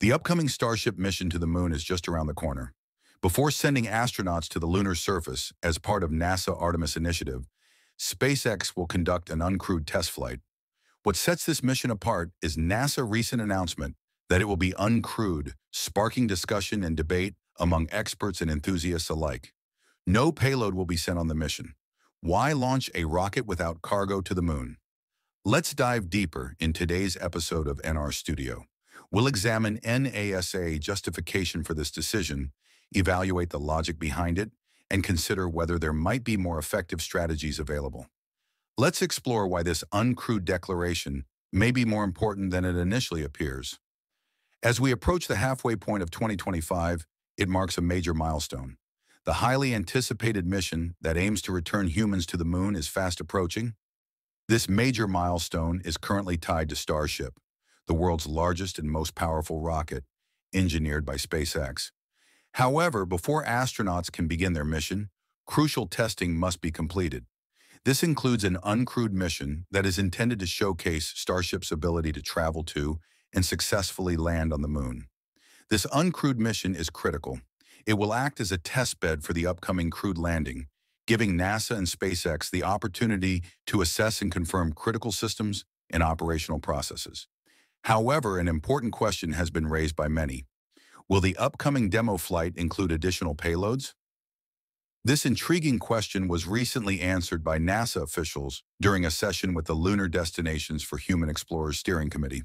The upcoming Starship mission to the moon is just around the corner. Before sending astronauts to the lunar surface as part of NASA Artemis initiative, SpaceX will conduct an uncrewed test flight. What sets this mission apart is NASA's recent announcement that it will be uncrewed, sparking discussion and debate among experts and enthusiasts alike. No payload will be sent on the mission. Why launch a rocket without cargo to the moon? Let's dive deeper in today's episode of NR Studio. We'll examine NASA justification for this decision, evaluate the logic behind it, and consider whether there might be more effective strategies available. Let's explore why this uncrewed declaration may be more important than it initially appears. As we approach the halfway point of 2025, it marks a major milestone. The highly anticipated mission that aims to return humans to the moon is fast approaching. This major milestone is currently tied to Starship, the world's largest and most powerful rocket, engineered by SpaceX. However, before astronauts can begin their mission, crucial testing must be completed. This includes an uncrewed mission that is intended to showcase Starship's ability to travel to and successfully land on the moon. This uncrewed mission is critical. It will act as a testbed for the upcoming crewed landing, giving NASA and SpaceX the opportunity to assess and confirm critical systems and operational processes. However, an important question has been raised by many. Will the upcoming demo flight include additional payloads? This intriguing question was recently answered by NASA officials during a session with the Lunar Destinations for Human Explorers Steering Committee.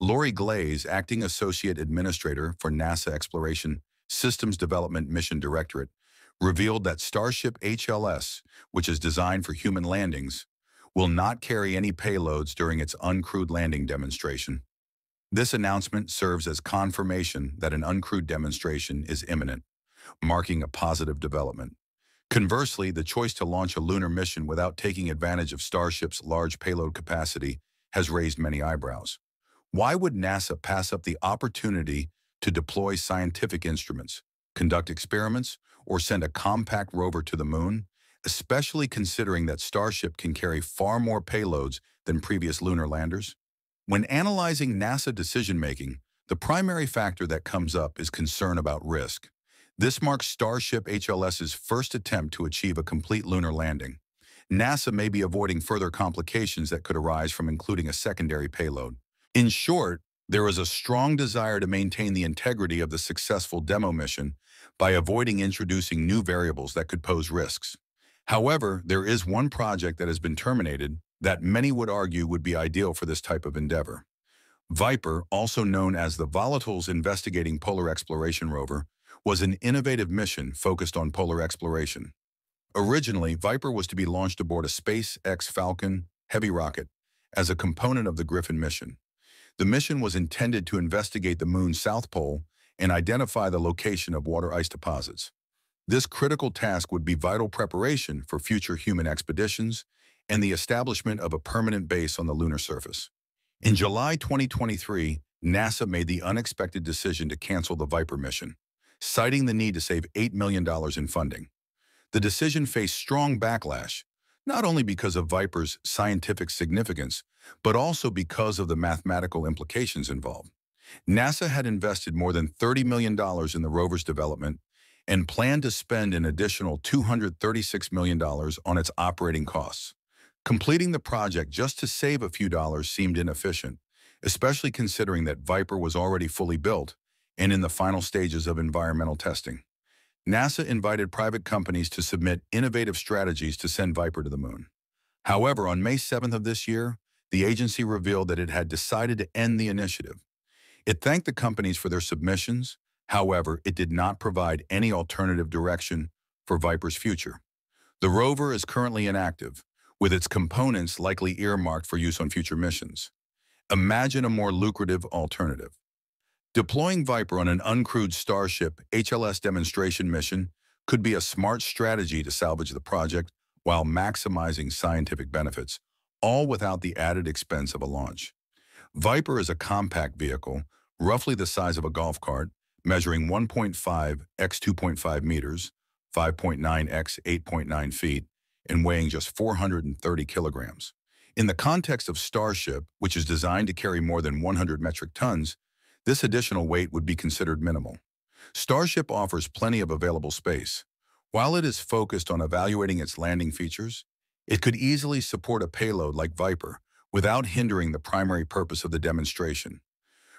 Lori Glaze, Acting Associate Administrator for NASA Exploration Systems Development Mission Directorate, revealed that Starship HLS, which is designed for human landings, will not carry any payloads during its uncrewed landing demonstration. This announcement serves as confirmation that an uncrewed demonstration is imminent, marking a positive development. Conversely, the choice to launch a lunar mission without taking advantage of Starship's large payload capacity has raised many eyebrows. Why would NASA pass up the opportunity to deploy scientific instruments, conduct experiments, or send a compact rover to the moon, especially considering that Starship can carry far more payloads than previous lunar landers? When analyzing NASA decision-making, the primary factor that comes up is concern about risk. This marks Starship HLS's first attempt to achieve a complete lunar landing. NASA may be avoiding further complications that could arise from including a secondary payload. In short, there is a strong desire to maintain the integrity of the successful demo mission by avoiding introducing new variables that could pose risks. However, there is one project that has been terminated that many would argue would be ideal for this type of endeavor. Viper, also known as the Volatiles Investigating Polar Exploration Rover, was an innovative mission focused on polar exploration. Originally, Viper was to be launched aboard a SpaceX Falcon Heavy rocket as a component of the Griffin mission. The mission was intended to investigate the moon's south pole and identify the location of water ice deposits. This critical task would be vital preparation for future human expeditions and the establishment of a permanent base on the lunar surface. In July 2023, NASA made the unexpected decision to cancel the Viper mission, citing the need to save $8 million in funding. The decision faced strong backlash, not only because of Viper's scientific significance, but also because of the mathematical implications involved. NASA had invested more than $30 million in the rover's development and planned to spend an additional $236 million on its operating costs. Completing the project just to save a few dollars seemed inefficient, especially considering that Viper was already fully built and in the final stages of environmental testing. NASA invited private companies to submit innovative strategies to send Viper to the moon. However, on May 7th of this year, the agency revealed that it had decided to end the initiative. It thanked the companies for their submissions. However, it did not provide any alternative direction for Viper's future. The rover is currently inactive, with its components likely earmarked for use on future missions. Imagine a more lucrative alternative. Deploying Viper on an uncrewed Starship HLS demonstration mission could be a smart strategy to salvage the project while maximizing scientific benefits, all without the added expense of a launch. Viper is a compact vehicle, roughly the size of a golf cart, measuring 1.5 x 2.5 meters, 5.9 x 8.9 feet, and weighing just 430 kilograms. In the context of Starship, which is designed to carry more than 100 metric tons, This additional weight would be considered minimal. Starship offers plenty of available space. While it is focused on evaluating its landing features, it could easily support a payload like Viper without hindering the primary purpose of the demonstration.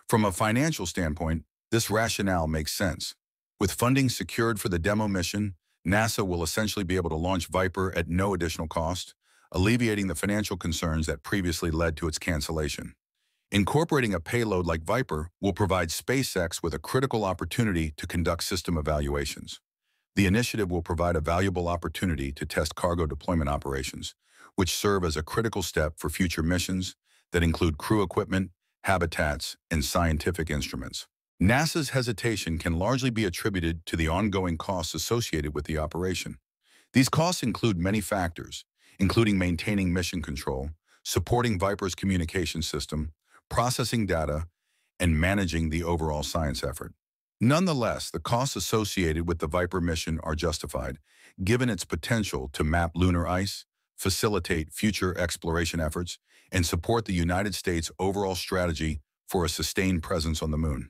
From a financial standpoint, this rationale makes sense. With funding secured for the demo mission, NASA will essentially be able to launch Viper at no additional cost, alleviating the financial concerns that previously led to its cancellation. Incorporating a payload like Viper will provide SpaceX with a critical opportunity to conduct system evaluations. The initiative will provide a valuable opportunity to test cargo deployment operations, which serve as a critical step for future missions that include crew equipment, habitats, and scientific instruments. NASA's hesitation can largely be attributed to the ongoing costs associated with the operation. These costs include many factors, including maintaining mission control, supporting Viper's communication system, processing data, and managing the overall science effort. Nonetheless, the costs associated with the Viper mission are justified, given its potential to map lunar ice, facilitate future exploration efforts, and support the United States' overall strategy for a sustained presence on the Moon.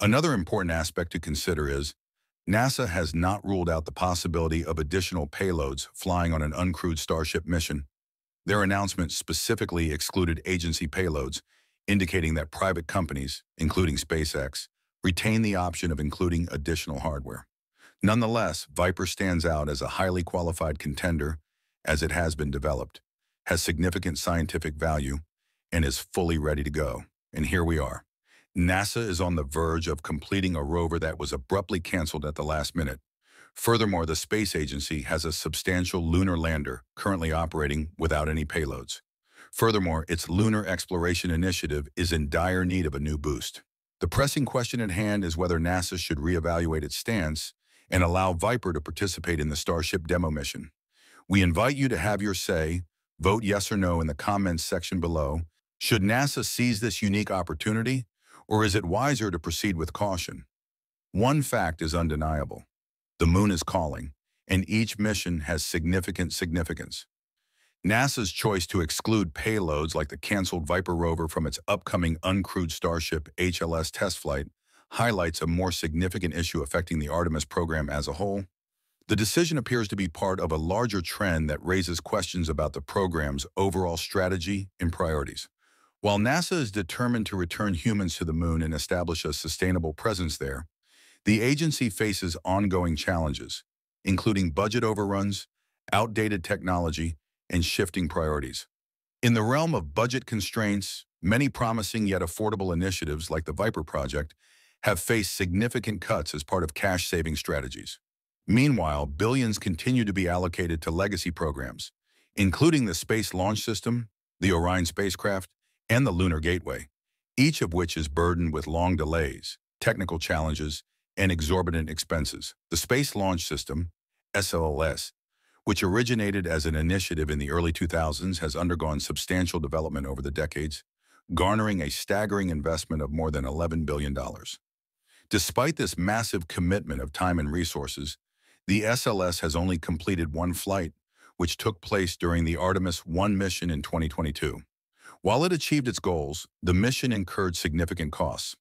Another important aspect to consider is NASA has not ruled out the possibility of additional payloads flying on an uncrewed Starship mission. Their announcement specifically excluded agency payloads, indicating that private companies, including SpaceX, retain the option of including additional hardware. Nonetheless, Viper stands out as a highly qualified contender, as it has been developed, has significant scientific value, and is fully ready to go. And here we are. NASA is on the verge of completing a rover that was abruptly canceled at the last minute. Furthermore, the space agency has a substantial lunar lander currently operating without any payloads. Furthermore, its lunar exploration initiative is in dire need of a new boost. The pressing question at hand is whether NASA should reevaluate its stance and allow Viper to participate in the Starship demo mission. We invite you to have your say. Vote yes or no in the comments section below. Should NASA seize this unique opportunity, or is it wiser to proceed with caution? One fact is undeniable. The Moon is calling, and each mission has significant significance. NASA's choice to exclude payloads like the canceled Viper rover from its upcoming uncrewed Starship HLS test flight highlights a more significant issue affecting the Artemis program as a whole. The decision appears to be part of a larger trend that raises questions about the program's overall strategy and priorities. While NASA is determined to return humans to the Moon and establish a sustainable presence there, the agency faces ongoing challenges, including budget overruns, outdated technology, and shifting priorities. In the realm of budget constraints, many promising yet affordable initiatives like the Viper project have faced significant cuts as part of cash-saving strategies. Meanwhile, billions continue to be allocated to legacy programs, including the Space Launch System, the Orion spacecraft, and the Lunar Gateway, each of which is burdened with long delays, technical challenges, and exorbitant expenses. The Space Launch System, SLS, which originated as an initiative in the early 2000s, has undergone substantial development over the decades, garnering a staggering investment of more than $11 billion. Despite this massive commitment of time and resources, the SLS has only completed one flight, which took place during the Artemis 1 mission in 2022. While it achieved its goals, the mission incurred significant costs.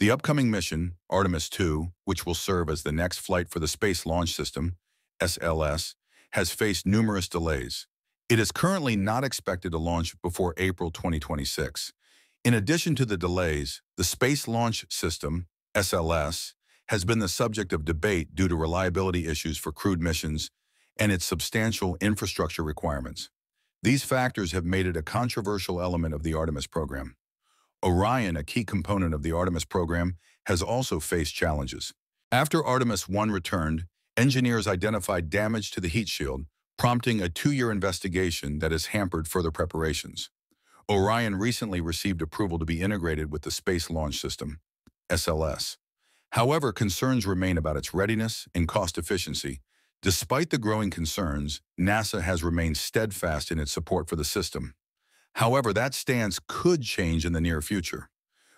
The upcoming mission, Artemis 2, which will serve as the next flight for the Space Launch System, SLS, has faced numerous delays. It is currently not expected to launch before April 2026. In addition to the delays, the Space Launch System, SLS, has been the subject of debate due to reliability issues for crewed missions and its substantial infrastructure requirements. These factors have made it a controversial element of the Artemis program. Orion, a key component of the Artemis program, has also faced challenges. After Artemis 1 returned, engineers identified damage to the heat shield, prompting a 2-year investigation that has hampered further preparations. Orion recently received approval to be integrated with the Space Launch System, SLS. However, concerns remain about its readiness and cost efficiency. Despite the growing concerns, NASA has remained steadfast in its support for the system. However, that stance could change in the near future.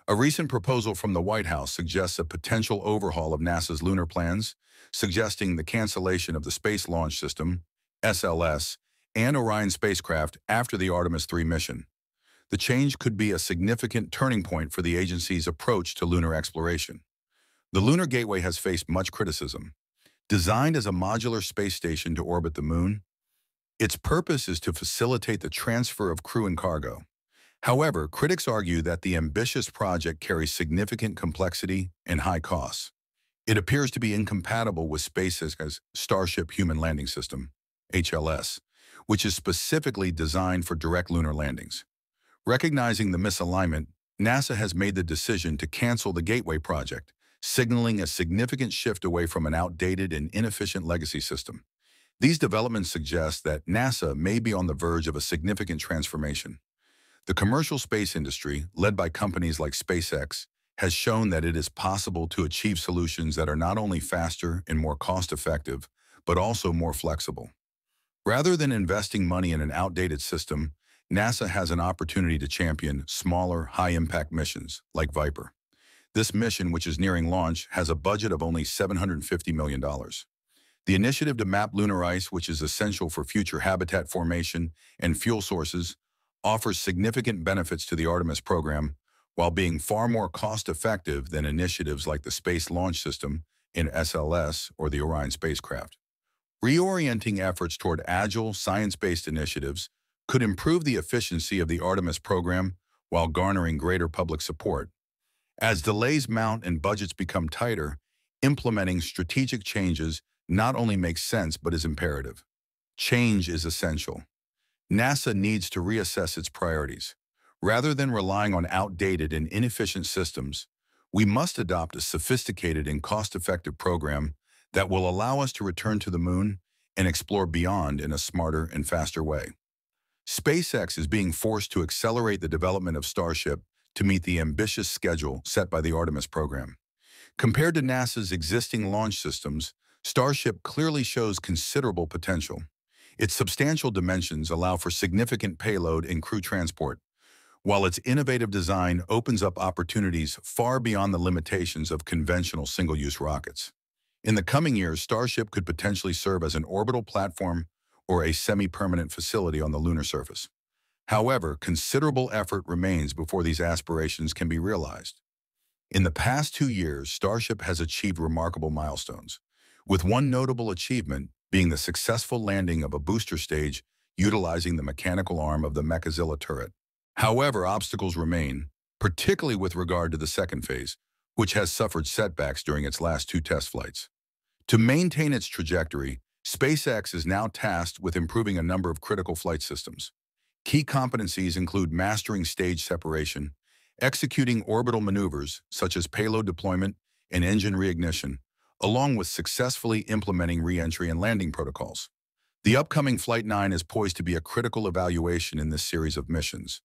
A recent proposal from the White House suggests a potential overhaul of NASA's lunar plans, suggesting the cancellation of the Space Launch System, SLS, and Orion spacecraft after the Artemis 3 mission. The change could be a significant turning point for the agency's approach to lunar exploration. The Lunar Gateway has faced much criticism. Designed as a modular space station to orbit the moon, its purpose is to facilitate the transfer of crew and cargo. However, critics argue that the ambitious project carries significant complexity and high costs. It appears to be incompatible with SpaceX's Starship Human Landing System, HLS, which is specifically designed for direct lunar landings. Recognizing the misalignment, NASA has made the decision to cancel the Gateway project, signaling a significant shift away from an outdated and inefficient legacy system. These developments suggest that NASA may be on the verge of a significant transformation. The commercial space industry, led by companies like SpaceX, has shown that it is possible to achieve solutions that are not only faster and more cost-effective, but also more flexible. Rather than investing money in an outdated system, NASA has an opportunity to champion smaller, high-impact missions like Viper. This mission, which is nearing launch, has a budget of only $750 million. The initiative to map lunar ice, which is essential for future habitat formation and fuel sources, offers significant benefits to the Artemis program while being far more cost-effective than initiatives like the Space Launch System in SLS or the Orion spacecraft. Reorienting efforts toward agile, science-based initiatives could improve the efficiency of the Artemis program while garnering greater public support. As delays mount and budgets become tighter, implementing strategic changes not only makes sense but is imperative. Change is essential. NASA needs to reassess its priorities. Rather than relying on outdated and inefficient systems, we must adopt a sophisticated and cost-effective program that will allow us to return to the moon and explore beyond in a smarter and faster way. SpaceX is being forced to accelerate the development of Starship to meet the ambitious schedule set by the Artemis program. Compared to NASA's existing launch systems, Starship clearly shows considerable potential. Its substantial dimensions allow for significant payload and crew transport, while its innovative design opens up opportunities far beyond the limitations of conventional single-use rockets. In the coming years, Starship could potentially serve as an orbital platform or a semi-permanent facility on the lunar surface. However, considerable effort remains before these aspirations can be realized. In the past 2 years, Starship has achieved remarkable milestones, with one notable achievement being the successful landing of a booster stage utilizing the mechanical arm of the Mechazilla turret. However, obstacles remain, particularly with regard to the second phase, which has suffered setbacks during its last 2 test flights. To maintain its trajectory, SpaceX is now tasked with improving a number of critical flight systems. Key competencies include mastering stage separation, executing orbital maneuvers such as payload deployment and engine reignition, along with successfully implementing re-entry and landing protocols. The upcoming Flight 9 is poised to be a critical evaluation in this series of missions.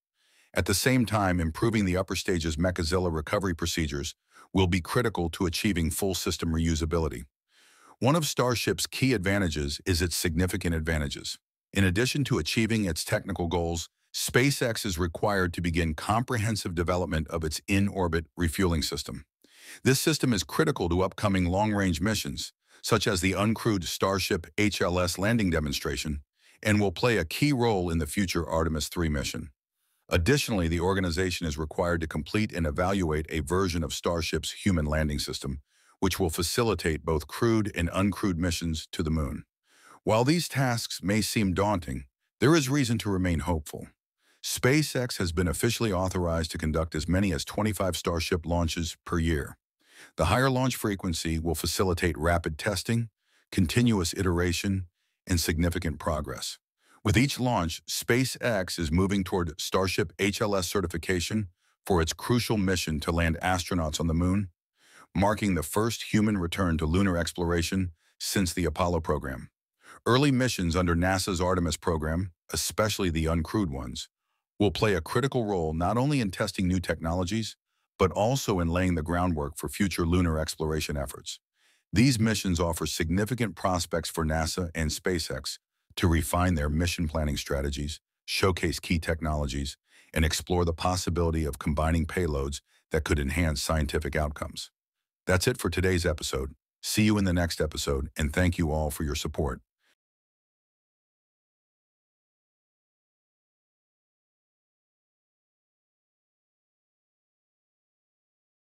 At the same time, improving the upper stage's Mechazilla recovery procedures will be critical to achieving full system reusability. One of Starship's key advantages is its significant advantages. In addition to achieving its technical goals, SpaceX is required to begin comprehensive development of its in-orbit refueling system. This system is critical to upcoming long-range missions, such as the uncrewed Starship HLS landing demonstration, and will play a key role in the future Artemis III mission. Additionally, the organization is required to complete and evaluate a version of Starship's human landing system, which will facilitate both crewed and uncrewed missions to the moon. While these tasks may seem daunting, there is reason to remain hopeful. SpaceX has been officially authorized to conduct as many as 25 Starship launches per year. The higher launch frequency will facilitate rapid testing, continuous iteration, and significant progress. With each launch, SpaceX is moving toward Starship HLS certification for its crucial mission to land astronauts on the moon, marking the first human return to lunar exploration since the Apollo program. Early missions under NASA's Artemis program, especially the uncrewed ones, will play a critical role not only in testing new technologies, but also in laying the groundwork for future lunar exploration efforts. These missions offer significant prospects for NASA and SpaceX to refine their mission planning strategies, showcase key technologies, and explore the possibility of combining payloads that could enhance scientific outcomes. That's it for today's episode. See you in the next episode, and thank you all for your support.